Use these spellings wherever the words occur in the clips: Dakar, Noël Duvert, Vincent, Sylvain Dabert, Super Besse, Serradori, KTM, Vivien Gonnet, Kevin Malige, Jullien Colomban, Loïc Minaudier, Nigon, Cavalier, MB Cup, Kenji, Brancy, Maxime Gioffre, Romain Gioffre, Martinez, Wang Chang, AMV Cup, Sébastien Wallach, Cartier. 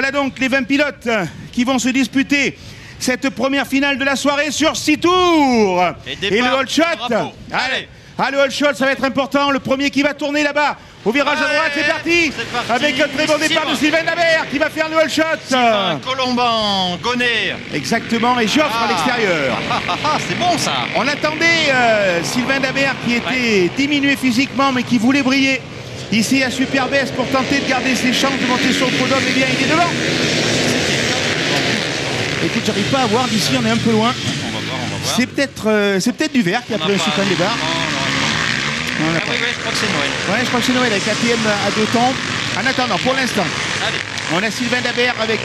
Voilà donc les 20 pilotes qui vont se disputer cette première finale de la soirée sur 6 tours. Et le hold shot. Allez. Ah, le hold shot, ça va être important. Le premier qui va tourner là-bas au virage à droite, c'est parti. Avec un très bon départ de Sylvain Dabert qui va faire le hold shot. Sylvain, Colomban, Gonnet. Exactement, et Gioffre à l'extérieur. C'est bon ça. On attendait Sylvain Dabert qui était diminué physiquement mais qui voulait briller ici à Super Besse pour tenter de garder ses chances de monter sur le podium. Et bien, il est devant. Écoute, j'arrive pas à voir d'ici, on est un peu loin. On va voir. C'est peut-être Duvert qui a pris le super départ. Je crois que c'est Noël. Ouais, je crois que c'est Noël avec la PM à 2 temps. En attendant, pour l'instant, on a Sylvain Dabert avec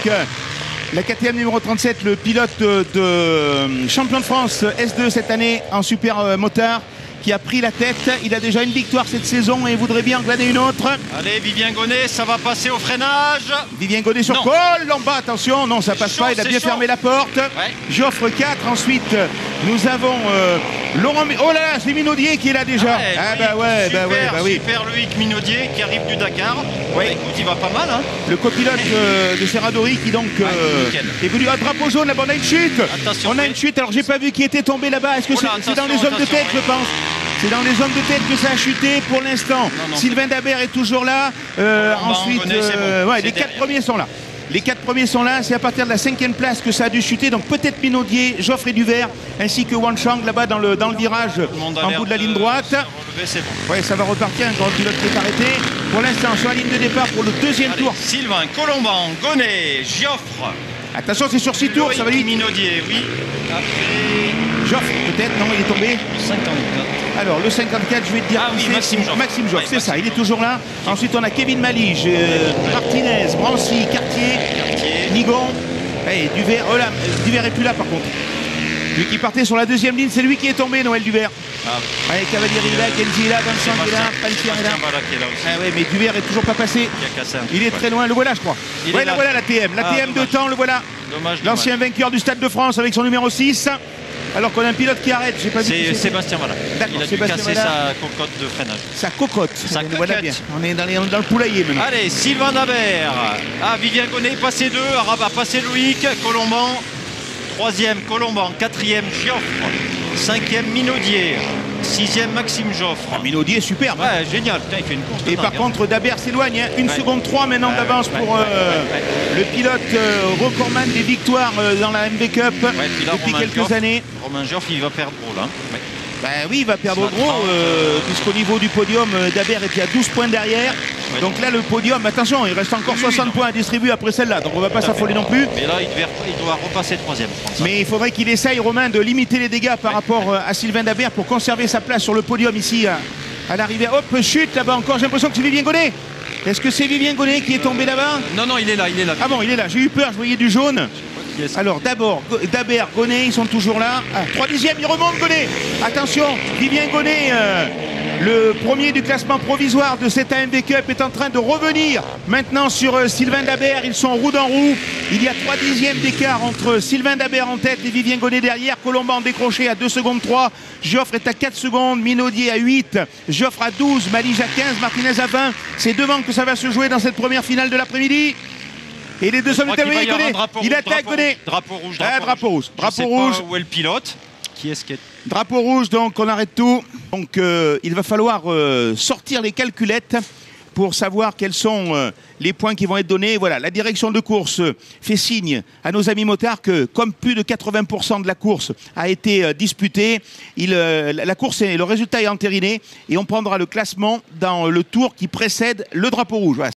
la KTM numéro 37, le pilote de champion de France S2 cette année en super motard, qui a pris la tête. Il a déjà une victoire cette saison et voudrait bien en glaner une autre. Allez, Vivien Gonnet, ça va passer au freinage. Vivien Gonnet sur Colomban, attention, non, ça passe pas, il a bien fermé la porte. Gioffre 4, ensuite nous avons Laurent... Oh là là, c'est Minaudier qui est là déjà. Super Loïc Minaudier qui arrive du Dakar. Oui. Écoute, il va pas mal. Hein. Le copilote de Serradori qui donc est venu à drapeau jaune. Là, on a une chute. Attention, on a une chute, alors j'ai pas vu qui était tombé là-bas. Est-ce que c'est dans les hommes de tête, je pense. C'est dans les hommes de tête que ça a chuté pour l'instant. Sylvain Dabert est toujours là. Les 4 premiers sont là. Les 4 premiers sont là. C'est à partir de la 5e place que ça a dû chuter. Donc peut-être Minaudier, Gioffre et Duvert, ainsi que Wang Chang là-bas dans le virage en bout de la ligne droite. Ça va repartir. Un grand pilote qui est arrêté. Pour l'instant, sur la ligne de départ pour le deuxième tour. Sylvain, Colomban, Gonnet, Gioffre. Attention, c'est sur 6 tours. Ça va lui. Minaudier, oui. Après... Gioffre, peut-être. Non, il est tombé. 54. Alors, le 54, je vais te dire. Maxime Gioffre, c'est ça, il est toujours là. Ensuite, on a Kevin Malige, Martinez, Brancy, Cartier, Nigon. Duvert, Duvert est plus là par contre. Lui qui partait sur la deuxième ligne, c'est lui qui est tombé, Noël Duvert. Cavalier est là, Kenji est là, Vincent est là, Cartier est là. Mais Duvert est toujours pas passé. Il est très loin, le voilà, je crois. Ouais, là voilà la TM. La TM de temps, le voilà. L'ancien vainqueur du Stade de France avec son numéro 6. Alors qu'on a un pilote qui arrête, j'ai pas vu. C'est Sébastien Wallach. Il a dû casser sa cocotte de freinage. Sa cocotte. Voilà bien. On est dans le poulailler maintenant. Allez, Sylvain Dabert. Vivien Gonnet, passé 2. Araba, passé Loïc. Colomban, 3e. Colomban, 4e. Gioffre, 5e. Minaudier, 6e. Maxime Gioffre. Minaudier, superbe. Ouais, génial. Putain, il fait une course. Et par contre, Dabert s'éloigne. Hein. 1 seconde 3 maintenant d'avance pour le pilote recordman des victoires dans la MB Cup depuis quelques années. Romain Gioffre, il va perdre gros là. Il va perdre gros puisqu'au niveau du podium, Dabert est à 12 points derrière. Donc là, le podium, attention, il reste encore 60 points à distribuer après celle-là. Donc on ne va pas s'affoler non plus. Mais là, il doit repasser 3e. Mais il faudrait qu'il essaye, Romain, de limiter les dégâts par rapport à Sylvain Dabert pour conserver sa place sur le podium ici à l'arrivée. Hop, chute là-bas encore. J'ai l'impression que c'est Vivien Gonnet. Est-ce que c'est Vivien Gonnet qui est tombé là-bas? Non, il est là, Ah bon, il est là. J'ai eu peur, je voyais du jaune. Alors d'abord, Dabert, Gonnet, ils sont toujours là. 3 dixièmes, il remonte Gonnet. Attention, Vivien Gonnet, le premier du classement provisoire de cette AMV Cup, est en train de revenir maintenant sur Sylvain Dabert. Ils sont roue dans roue. Il y a 3 dixièmes d'écart entre Sylvain Dabert en tête et Vivien Gonnet derrière. Colomban décroché à 2 secondes 3. Gioffre est à 4 secondes, Minaudier à 8, Gioffre à 12, Malige à 15, Martinez à 20. C'est devant que ça va se jouer dans cette première finale de l'après-midi. Et les deux hommes établis, il attaque Gonnet. Drapeau rouge. Je sais pas où est le pilote. Qui est-ce qui est... Drapeau rouge, donc on arrête tout. Donc il va falloir sortir les calculettes pour savoir quels sont les points qui vont être donnés. Voilà, la direction de course fait signe à nos amis motards que, comme plus de 80% de la course a été disputée, le résultat est entériné et on prendra le classement dans le tour qui précède le drapeau rouge. Voilà.